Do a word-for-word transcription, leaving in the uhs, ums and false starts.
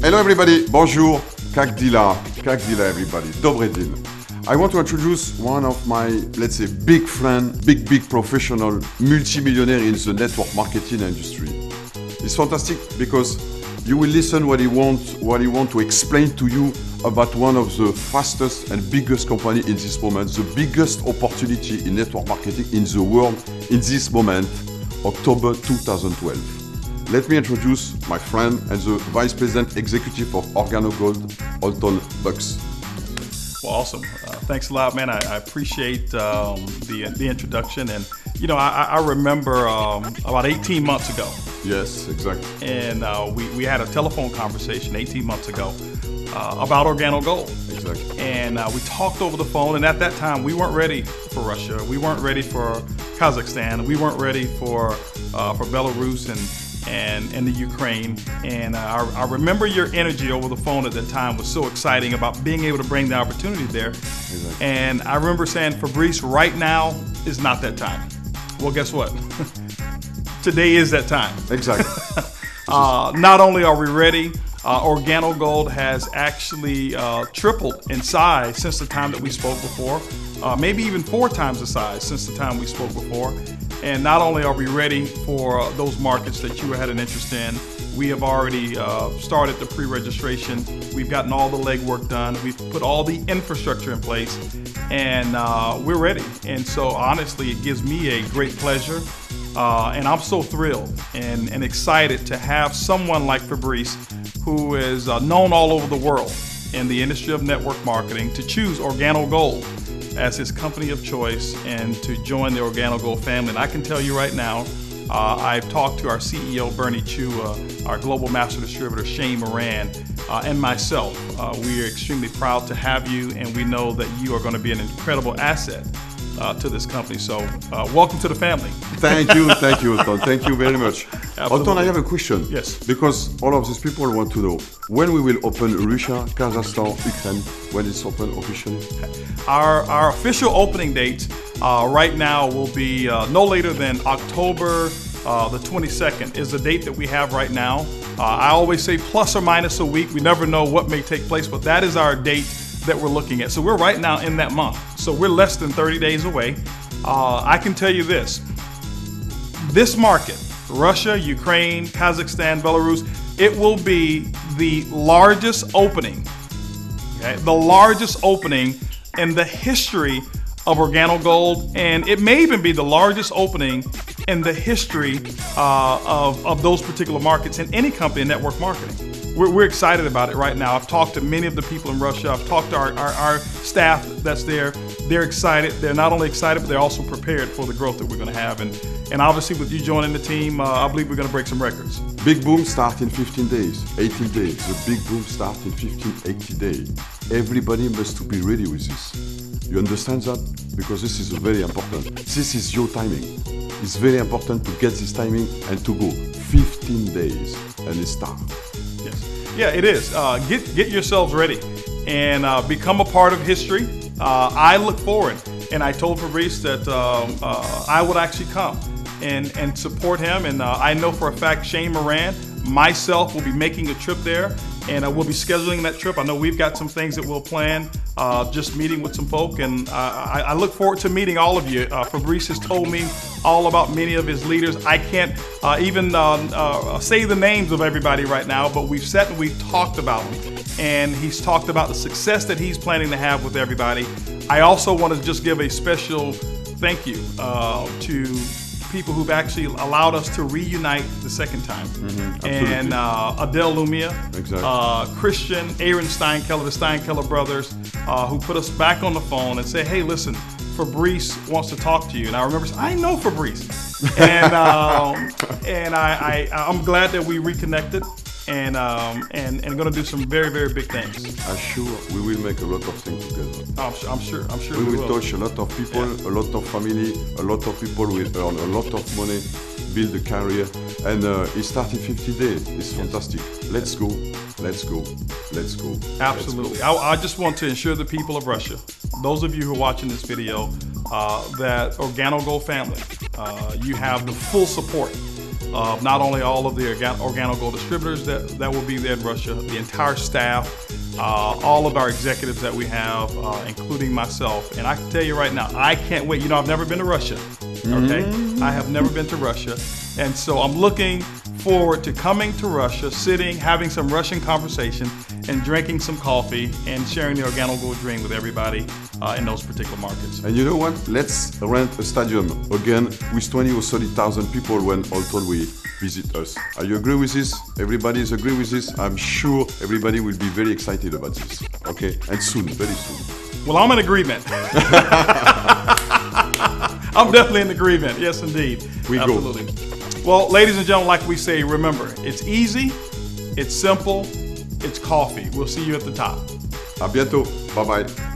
Hello everybody, bonjour, kakdila, kakdila everybody, dobredil. I want to introduce one of my, let's say, big friend, big, big professional, multimillionaire in the network marketing industry. It's fantastic because you will listen what he wants, what he wants to explain to you about one of the fastest and biggest company in this moment, the biggest opportunity in network marketing in the world in this moment, October two thousand twelve. Let me introduce my friend and the Vice President Executive of Organo Gold, Otto Bucks. Well, awesome. Uh, thanks a lot, man. I, I appreciate um, the, the introduction. And, you know, I, I remember um, about eighteen months ago. Yes, exactly. And uh, we, we had a telephone conversation eighteen months ago uh, about Organo Gold. Exactly. And uh, we talked over the phone. And at that time, we weren't ready for Russia. We weren't ready for Kazakhstan. We weren't ready for, uh, for Belarus and, and, and the Ukraine. And uh, I, I remember your energy over the phone at that time was so exciting about being able to bring the opportunity there. Exactly. And I remember saying, Fabrice, right now is not that time. Well, guess what? Today is that time. Exactly. uh, not only are we ready, uh, Organo Gold has actually uh, tripled in size since the time that we spoke before, uh, maybe even four times the size since the time we spoke before. And not only are we ready for uh, those markets that you had an interest in, we have already uh, started the pre-registration. We've gotten all the legwork done. We've put all the infrastructure in place, and uh, we're ready. And so honestly, it gives me a great pleasure. Uh, and I'm so thrilled and, and excited to have someone like Fabrice, who is uh, known all over the world in the industry of network marketing, to choose Organo Gold as his company of choice and to join the Organo Gold family. And I can tell you right now, uh, I've talked to our C E O, Bernie Chua, our global master distributor, Shane Moran, uh, and myself. Uh, we are extremely proud to have you, and we know that you are going to be an incredible asset Uh, to this company. So uh, welcome to the family. Thank you, thank you, Anton. Thank you very much. Anton, I have a question. Yes. Because all of these people want to know when we will open Russia, Kazakhstan, Ukraine, when it's open officially? Our, our official opening date uh, right now will be uh, no later than October uh, the twenty-second is the date that we have right now. Uh, I always say plus or minus a week. We never know what may take place, but that is our date that we're looking at. So we're right now in that month. So we're less than thirty days away. Uh, I can tell you this, this market, Russia, Ukraine, Kazakhstan, Belarus, it will be the largest opening, okay? The largest opening in the history of Organo Gold. And it may even be the largest opening in the history uh, of, of those particular markets in any company in network marketing. We're excited about it right now. I've talked to many of the people in Russia. I've talked to our, our, our staff that's there. They're excited. They're not only excited, but they're also prepared for the growth that we're going to have. And, and obviously with you joining the team, uh, I believe we're going to break some records. Big boom starts in fifteen days, eighty days. The big boom starts in fifteen, eighty days. Everybody must be ready with this. You understand that? Because this is very important. This is your timing. It's very important to get this timing and to go fifteen days and it starts. Yes. Yeah, it is. Uh, get get yourselves ready and uh, become a part of history. Uh, I look forward, and I told Fabrice that um, uh, I would actually come and, and support him. And uh, I know for a fact Shane Moran, myself, will be making a trip there, and uh, we'll be scheduling that trip. I know we've got some things that we'll plan, uh, just meeting with some folk, and uh, I, I look forward to meeting all of you. Uh, Fabrice has told me all about many of his leaders. I can't uh, even uh, uh, say the names of everybody right now, but we've sat and we've talked about it, and he's talked about the success that he's planning to have with everybody. I also want to just give a special thank you uh, to people who've actually allowed us to reunite the second time. Mm-hmm, and uh, Adele Lumia, exactly. uh, Christian Aaron Steinkeller, the Steinkeller brothers, uh, who put us back on the phone and said, hey, listen, Fabrice wants to talk to you. And I remember, I know Fabrice. And, um, and I, I, I'm glad that we reconnected and, um, and, and going to do some very, very big things. I'm sure we will make a lot of things together. I'm sure, I'm sure, I'm sure we, we will. We will touch a lot of people, yeah. A lot of family, a lot of people will earn a lot of money, build a career, and uh, it started fifty days. It's fantastic. Let's go, let's go, let's go. Absolutely. Let's go. I, I just want to ensure the people of Russia, those of you who are watching this video, uh, that Organo Gold family, uh, you have the full support. uh, not only all of the Organo Gold distributors that, that will be there in Russia, the entire staff, uh, all of our executives that we have, uh, including myself. And I can tell you right now, I can't wait. You know, I've never been to Russia, okay? Mm. I have never been to Russia. And so I'm looking forward to coming to Russia, sitting, having some Russian conversation, and drinking some coffee and sharing the Organo Gold dream with everybody uh, in those particular markets. And you know what? Let's rent a stadium again with twenty or thirty thousand people when Alton will visit us. Are you agree with this? Everybody is agree with this? I'm sure everybody will be very excited about this. Okay, and soon, very soon. Well, I'm in agreement. I'm definitely in agreement. Yes, indeed. We Absolutely. go. Well, ladies and gentlemen, like we say, remember, it's easy, it's simple, it's coffee. We'll see you at the top. A bientôt. Bye-bye.